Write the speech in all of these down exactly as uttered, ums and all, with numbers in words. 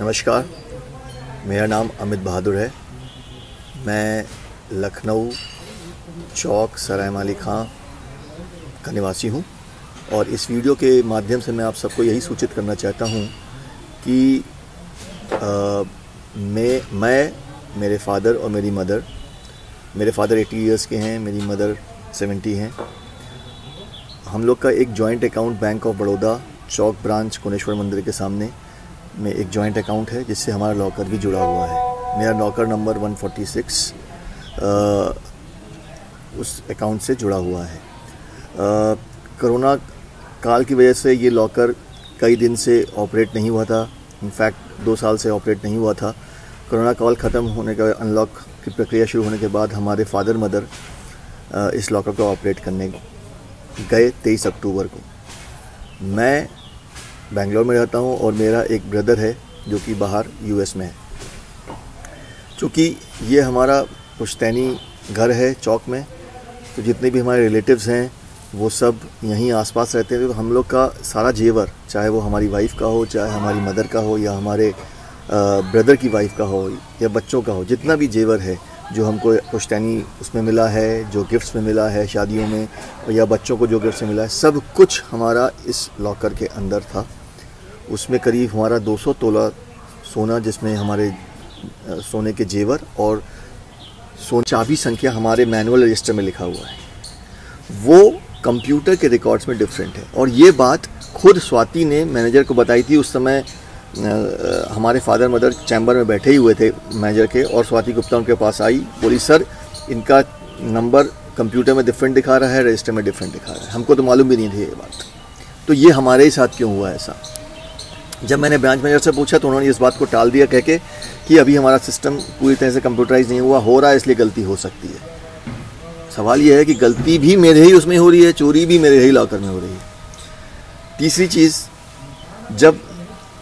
नमस्कार, मेरा नाम अमित बहादुर है। मैं लखनऊ चौक सरायमाली खां का निवासी हूँ और इस वीडियो के माध्यम से मैं आप सबको यही सूचित करना चाहता हूँ कि आ, मैं मैं मेरे फादर और मेरी मदर, मेरे फादर अस्सी इयर्स के हैं, मेरी मदर सत्तर हैं। हम लोग का एक joint account bank of Baroda Chowk branch Koneshwar मंदिर के सामने में एक जॉइंट अकाउंट है, जिससे हमारा लॉकर भी जुड़ा हुआ है। मेरा लॉकर नंबर एक सौ छियालीस आ, उस अकाउंट से जुड़ा हुआ है। आ, कोरोना काल की वजह से ये लॉकर कई दिन से ऑपरेट नहीं हुआ था, इनफैक्ट दो साल से ऑपरेट नहीं हुआ था। कोरोना काल ख़त्म होने का, अनलॉक की प्रक्रिया शुरू होने के बाद हमारे फादर मदर आ, इस लॉकर को ऑपरेट करने गए तेईस अक्टूबर को। मैं बेंगलोर में रहता हूं और मेरा एक ब्रदर है जो कि बाहर यूएस में है। चूँकि ये हमारा पुश्तैनी घर है चौक में, तो जितने भी हमारे रिलेटिव्स हैं वो सब यहीं आसपास रहते हैं। तो हम लोग का सारा जेवर, चाहे वो हमारी वाइफ का हो, चाहे हमारी मदर का हो, या हमारे ब्रदर की वाइफ का हो, या बच्चों का हो, जितना भी जेवर है जो हमको पुश्तैनी उसमें मिला है, जो गिफ्ट्स में मिला है शादियों में, या बच्चों को जो गिफ्ट्स में मिला है, सब कुछ हमारा इस लॉकर के अंदर था। उसमें करीब हमारा दो सौ तोला सोना, जिसमें हमारे सोने के जेवर और सोन चाबी संख्या हमारे मैनुअल रजिस्टर में लिखा हुआ है, वो कंप्यूटर के रिकॉर्ड्स में डिफरेंट है। और ये बात खुद स्वाति ने मैनेजर को बताई थी। उस समय हमारे फादर मदर चैम्बर में बैठे ही हुए थे मैनेजर के, और स्वाति गुप्ता उनके पास आई, बोली सर इनका नंबर कंप्यूटर में डिफरेंट दिखा रहा है, रजिस्टर में डिफरेंट दिखा रहा है। हमको तो मालूम भी नहीं थी ये बात। तो ये हमारे ही साथ क्यों हुआ ऐसा? जब मैंने ब्रांच मैनेजर से पूछा तो उन्होंने इस बात को टाल दिया, कह के कि अभी हमारा सिस्टम पूरी तरह से कंप्यूटराइज नहीं हुआ, हो रहा है इसलिए गलती हो सकती है। सवाल यह है कि गलती भी मेरे ही उसमें हो रही है, चोरी भी मेरे ही लॉकर में हो रही है। तीसरी चीज़, जब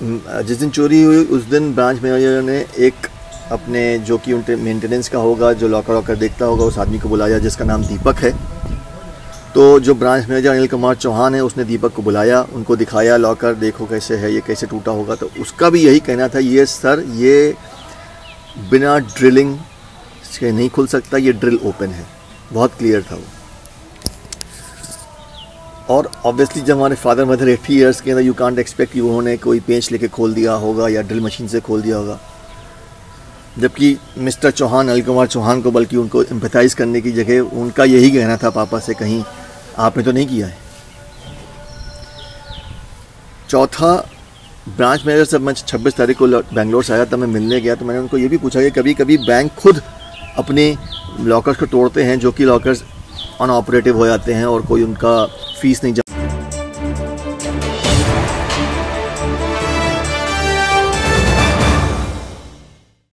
जिस दिन चोरी हुई उस दिन ब्रांच मैनेजर ने एक अपने जो कि उनके मेंटेनेंस का होगा, जो लॉकर वॉकर देखता होगा, उस आदमी को बुलाया जिसका नाम दीपक है। तो जो ब्रांच मैनेजर अनिल कुमार चौहान है, उसने दीपक को बुलाया, उनको दिखाया लॉकर, देखो कैसे है ये, कैसे टूटा होगा। तो उसका भी यही कहना था, ये सर ये बिना ड्रिलिंग से नहीं खुल सकता, ये ड्रिल ओपन है, बहुत क्लियर था वो। और ऑब्वियसली जब हमारे फादर मदर एट्टी ईयर्स के अंदर, यू कांट एक्सपेक्ट कि उन्होंने कोई पेंच लेके खोल दिया होगा या ड्रिल मशीन से खोल दिया होगा। जबकि मिस्टर चौहान, अनिल कुमार चौहान को, बल्कि उनको एम्पैथाइज करने की जगह उनका यही कहना था पापा से, कहीं आपने तो नहीं किया है। चौथा, ब्रांच मैनेजर से मैं छब्बीस तारीख को बेंगलोर से आया था, मैं मिलने गया तो मैंने उनको ये भी पूछा कि कभी कभी बैंक खुद अपने लॉकर्स को तोड़ते हैं, जो कि लॉकर्स अनऑपरेटिव हो जाते हैं और कोई उनका फीस नहीं जा